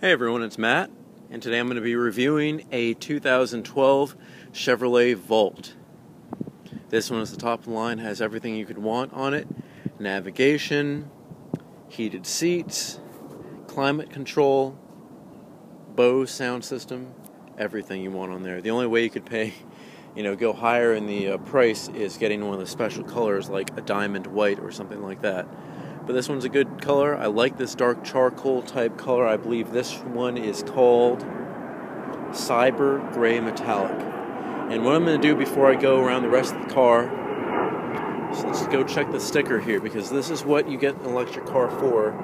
Hey everyone, it's Matt, and today I'm going to be reviewing a 2012 Chevrolet Volt. This one is the top of the line, has everything you could want on it. Navigation, heated seats, climate control, Bose sound system, everything you want on there. The only way you could pay, go higher in the price is getting one of the special colors like a diamond white or something like that. But this one's a good color. I like this dark charcoal type color. I believe this one is called Cyber Gray Metallic. And what I'm going to do before I go around the rest of the car, so let's go check the sticker here, because this is what you get an electric car for,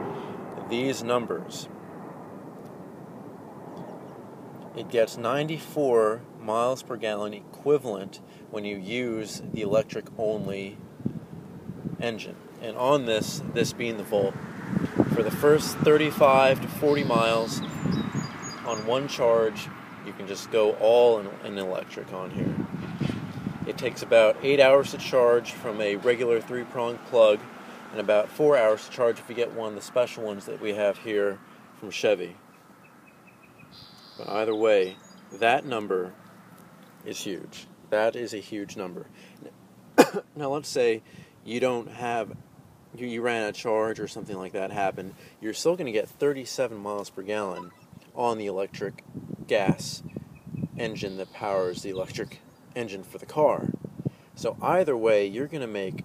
these numbers. It gets 94 miles per gallon equivalent when you use the electric only engine. And on this being the Volt, for the first 35 to 40 miles on one charge, you can just go all in electric on here. It takes about 8 hours to charge from a regular 3-prong plug, and about 4 hours to charge if you get one of the special ones that we have here from Chevy. But either way, that number is huge. That is a huge number. Now let's say you don't have... You ran a charge or something like that happened, you're still going to get 37 miles per gallon on the electric gas engine that powers the electric engine for the car. So either way, you're going to make,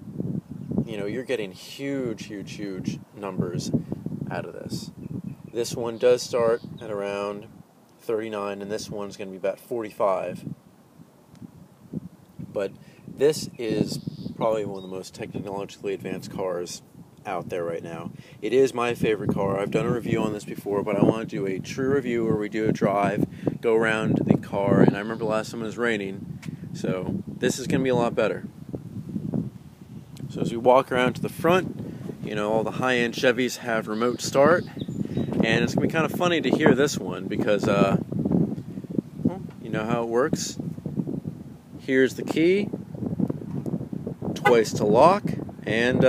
you're getting huge, huge, huge numbers out of this. This one does start at around 39, and this one's going to be about 45. But this is probably one of the most technologically advanced cars out there right now. It is my favorite car. I've done a review on this before, but I want to do a true review where we do a drive, go around the car, and I remember last time it was raining, so this is going to be a lot better. So as we walk around to the front, all the high-end Chevys have remote start, and it's going to be kind of funny to hear this one because, you know how it works. Here's the key. Twice to lock, and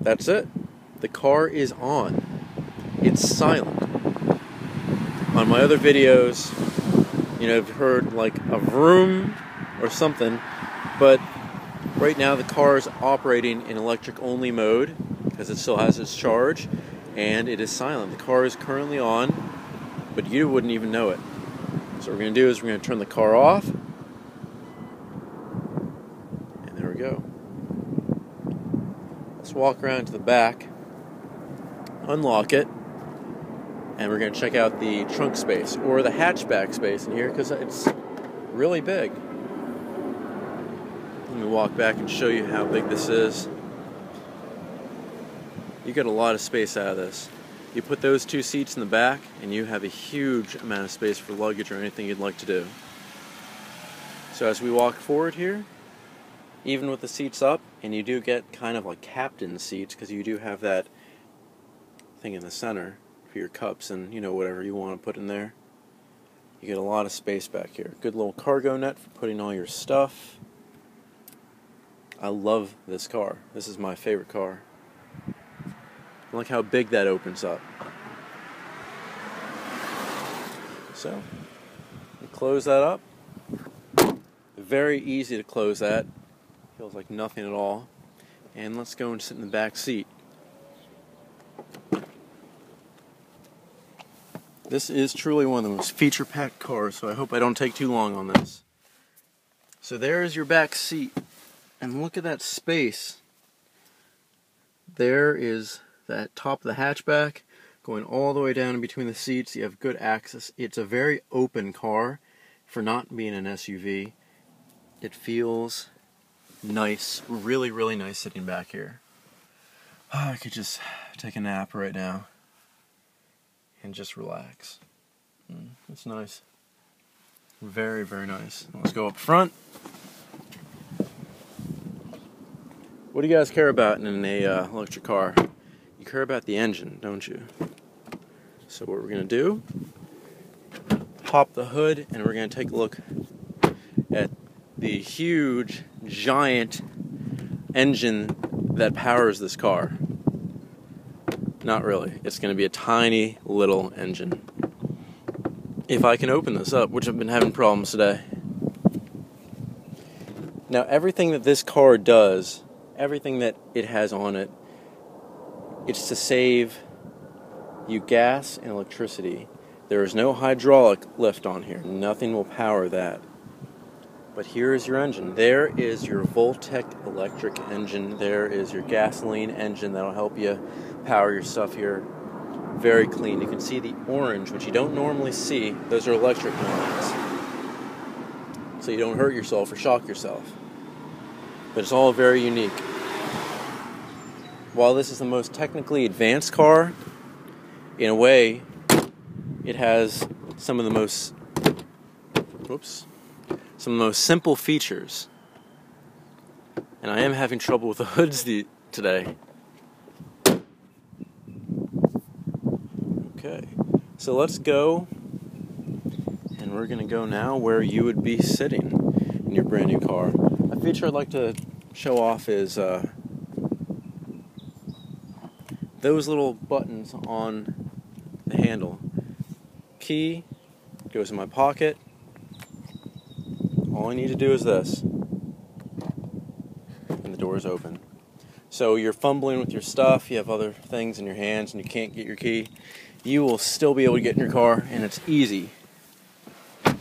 that's it. The car is on. It's silent. On my other videos, I've heard like a vroom or something, but right now the car is operating in electric only mode because it still has its charge, and it is silent. The car is currently on, but you wouldn't even know it. So what we're going to do is we're going to turn the car off, and there we go. Let's walk around to the back, unlock it, and we're going to check out the trunk space, or the hatchback space in here, because it's really big. Let me walk back and show you how big this is. You get a lot of space out of this. You put those two seats in the back, and you have a huge amount of space for luggage or anything you'd like to do. So as we walk forward here, even with the seats up, and you do get kind of like captain seats, because you do have that thing in the center for your cups and, whatever you want to put in there. You get a lot of space back here. Good little cargo net for putting all your stuff. I love this car. This is my favorite car. Look how big that opens up. So, you close that up. Very easy to close that. Feels like nothing at all. And let's go and sit in the back seat. This is truly one of the most feature-packed cars, so I hope I don't take too long on this. So there is your back seat. And look at that space. There is that top of the hatchback, going all the way down in between the seats. You have good access. It's a very open car for not being an SUV. It feels nice, really, really nice sitting back here. Oh, I could just take a nap right now and just relax. It's nice. Very, very nice. Let's go up front. What do you guys care about in an electric car? You care about the engine, don't you? So what we're going to do, pop the hood, and we're going to take a look at the huge, giant engine that powers this car. Not really. It's going to be a tiny little engine. If I can open this up, which I've been having problems today. Now, everything that this car does, everything that it has on it, it's to save you gas and electricity. There is no hydraulic left on here. Nothing will power that. But here is your engine. There is your Voltec electric engine. There is your gasoline engine that'll help you power your stuff here. Very clean. You can see the orange, which you don't normally see. Those are electric lines. So you don't hurt yourself or shock yourself. But it's all very unique. While this is the most technically advanced car, in a way, it has some of the most simple features. And I am having trouble with the hoods today. Okay, so let's go, and we're gonna go now where you would be sitting in your brand new car. A feature I'd like to show off is those little buttons on the handle. Key goes in my pocket. All I need to do is this, and the door is open. So you're fumbling with your stuff, you have other things in your hands, and you can't get your key. You will still be able to get in your car, and it's easy.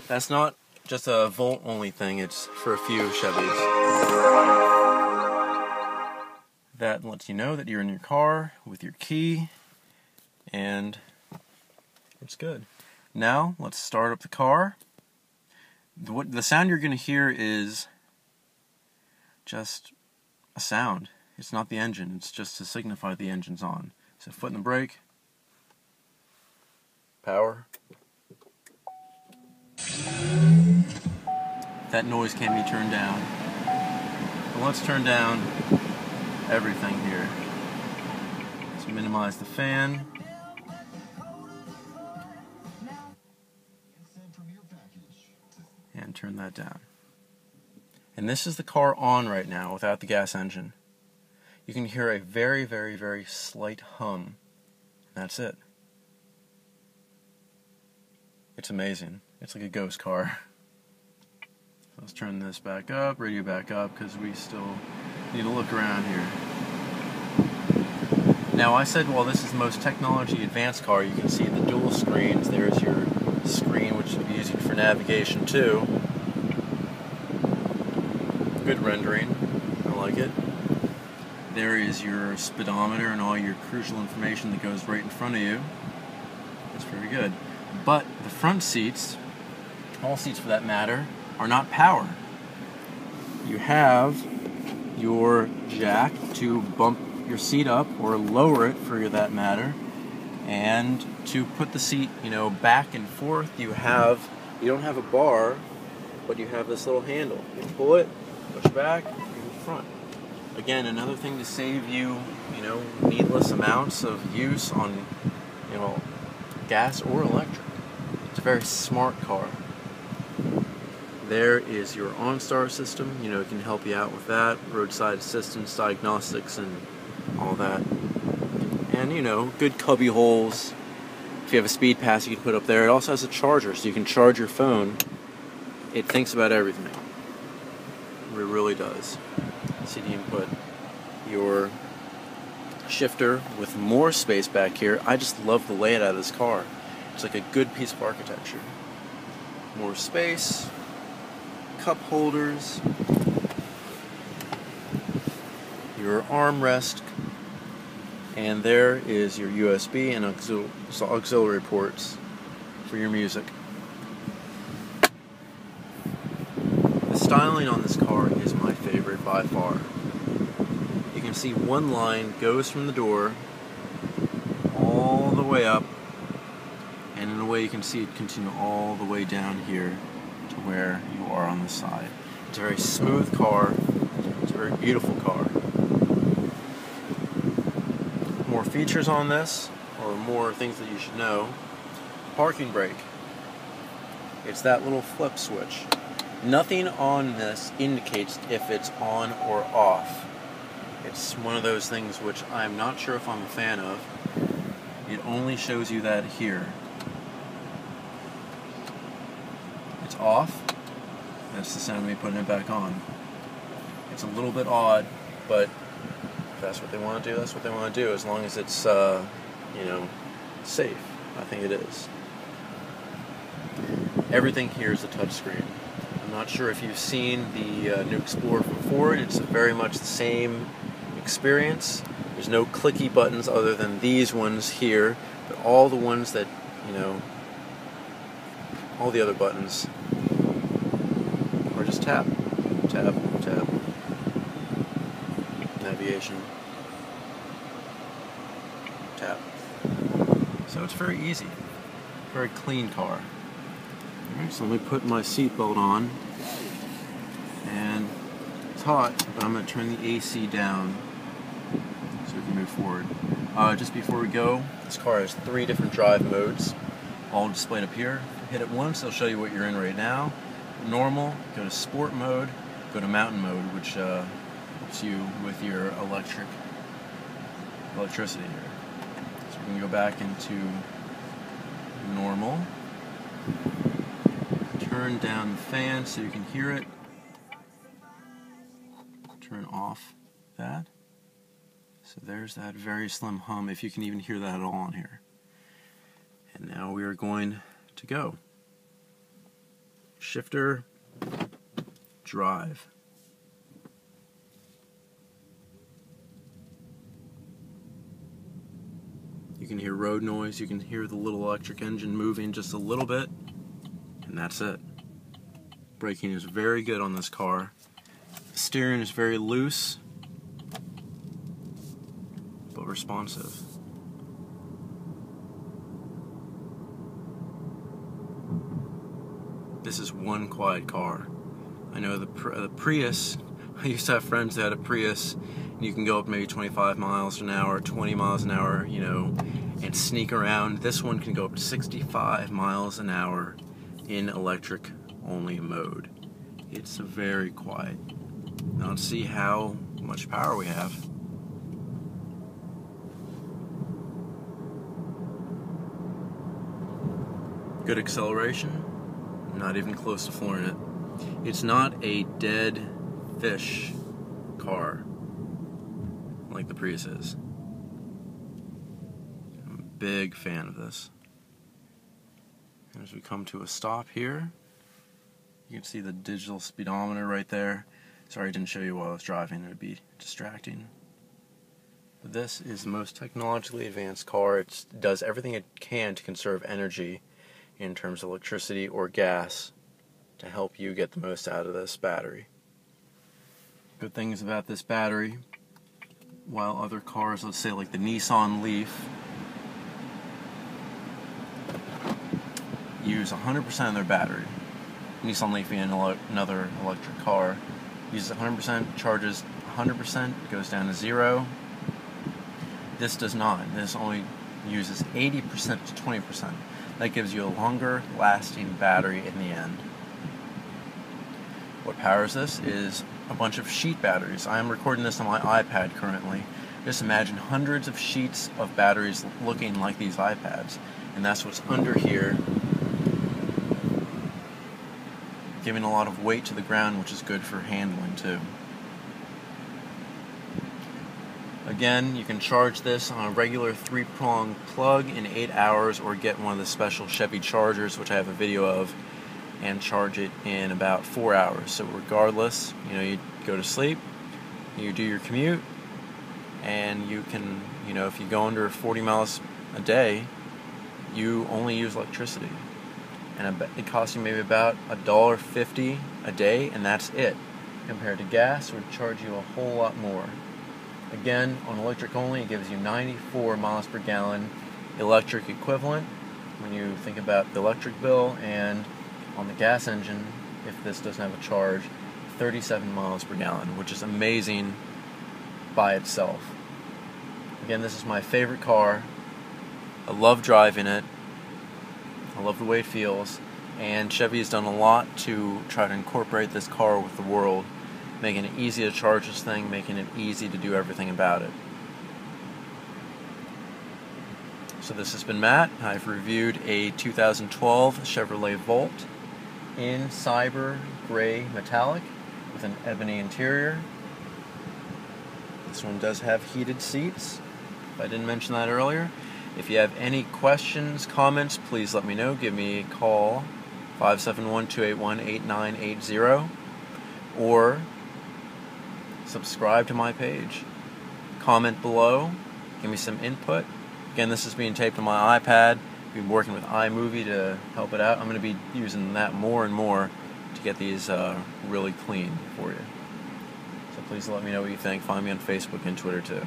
That's not just a Volt only thing, it's for a few Chevys. That lets you know that you're in your car with your key, and it's good. Now, let's start up the car. The sound you're going to hear is just a sound. It's not the engine, it's just to signify the engine's on. So foot in the brake, power. That noise can be turned down. But let's turn down everything here. Let's minimize the fan. And turn that down. And this is the car on right now without the gas engine. You can hear a very, very, very slight hum. That's it. It's amazing. It's like a ghost car. So let's turn this back up, radio back up, because we still need to look around here. Now, I said, well, this is the most technology advanced car. You can see the dual screens. There's your screen, which you'll be using for navigation too. Good rendering. I like it. There is your speedometer and all your crucial information that goes right in front of you. That's pretty good. But the front seats, all seats for that matter, are not powered. You have your jack to bump your seat up or lower it for that matter, and to put the seat, you know, back and forth. You don't have a bar, but you have this little handle. You pull it, push back, and front. Again, another thing to save you, you know, needless amounts of use on, you know, gas or electric. It's a very smart car. There is your OnStar system. You know, it can help you out with that. Roadside assistance, diagnostics, and all that. And, you know, good cubby holes. If you have a speed pass, you can put up there. It also has a charger, so you can charge your phone. It thinks about everything. It really does. CD input. Your shifter with more space back here. I just love the layout of this car. It's like a good piece of architecture. More space. Cup holders, your armrest, and there is your USB and auxiliary ports for your music. The styling on this car is my favorite by far. You can see one line goes from the door all the way up, and in a way you can see it continue all the way down here to where you are on the side. It's a very smooth car. It's a very beautiful car. More features on this, or more things that you should know. Parking brake. It's that little flip switch. Nothing on this indicates if it's on or off. It's one of those things which I'm not sure if I'm a fan of. It only shows you that here. It's off. That's the sound of me putting it back on. It's a little bit odd, but if that's what they want to do, that's what they want to do, as long as it's, you know, safe. I think it is. Everything here is a touchscreen. I'm not sure if you've seen the new Explorer from Ford. It's very much the same experience. There's no clicky buttons other than these ones here, but all the ones that, you know, all the other buttons are just tap, tap, tap. Navigation. Tap. So it's very easy. Very clean car. Alright, so let me put my seatbelt on, and it's hot, but I'm going to turn the AC down so we can move forward. Just before we go, this car has 3 different drive modes, all displayed up here. Hit it once, it'll show you what you're in right now. Normal, go to sport mode, go to mountain mode, which helps you with your electricity here. So we're going to go back into normal. Turn down the fan so you can hear it. Turn off that. So there's that very slim hum, if you can even hear that at all on here. And now we are going to go. Shifter, drive. You can hear road noise, you can hear the little electric engine moving just a little bit, and that's it. Braking is very good on this car. The steering is very loose, but responsive. This is one quiet car. I know the Prius, I used to have friends that had a Prius, and you can go up maybe 25 miles an hour, 20 miles an hour, you know, and sneak around. This one can go up to 65 miles an hour in electric only mode. It's very quiet. Now let's see how much power we have. Good acceleration, not even close to flooring it. It's not a dead fish car like the Prius is. I'm a big fan of this. As we come to a stop here, you can see the digital speedometer right there. Sorry I didn't show you while I was driving, it would be distracting. But this is the most technologically advanced car. It does everything it can to conserve energy in terms of electricity or gas to help you get the most out of this battery. Good things about this battery, while other cars, let's say like the Nissan Leaf, use 100% of their battery. Nissan Leaf being another electric car, uses 100%, charges 100%, goes down to 0. This does not. This only uses 80% to 20%. That gives you a longer lasting battery in the end. What powers this is a bunch of sheet batteries. I am recording this on my iPad currently. Just imagine hundreds of sheets of batteries looking like these iPads, and that's what's under here, giving a lot of weight to the ground, which is good for handling too. Again, you can charge this on a regular 3-prong plug in 8 hours, or get one of the special Chevy chargers, which I have a video of, and charge it in about 4 hours. So regardless, you know, you go to sleep, you do your commute, and you can, you know, if you go under 40 miles a day, you only use electricity. And it costs you maybe about $1.50 a day, and that's it. Compared to gas, it would charge you a whole lot more. Again, on electric only, it gives you 94 miles per gallon electric equivalent when you think about the electric bill, and on the gas engine, if this doesn't have a charge, 37 miles per gallon, which is amazing by itself. Again, this is my favorite car. I love driving it. I love the way it feels, and Chevy has done a lot to try to incorporate this car with the world. making it easy to charge this thing, making it easy to do everything about it. So this has been Matt. I've reviewed a 2012 Chevrolet Volt in cyber gray metallic with an ebony interior. This one does have heated seats, if I didn't mention that earlier. If you have any questions, comments, please let me know. Give me a call, 571-281-8980, or subscribe to my page. Comment below, give me some input. Again, this is being taped on my iPad. I've been working with iMovie to help it out. I'm going to be using that more and more to get these really clean for you. So please let me know what you think. Find me on Facebook and Twitter too.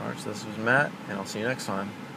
Alright, so this was Matt, and I'll see you next time.